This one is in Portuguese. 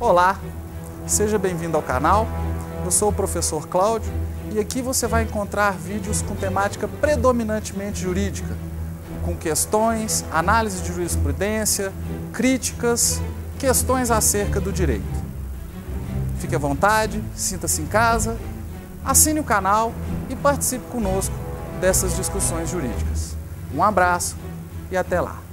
Olá, seja bem-vindo ao canal, eu sou o professor Claudio e aqui você vai encontrar vídeos com temática predominantemente jurídica, com questões, análise de jurisprudência, críticas, questões acerca do direito. Fique à vontade, sinta-se em casa, assine o canal e participe conosco dessas discussões jurídicas. Um abraço e até lá!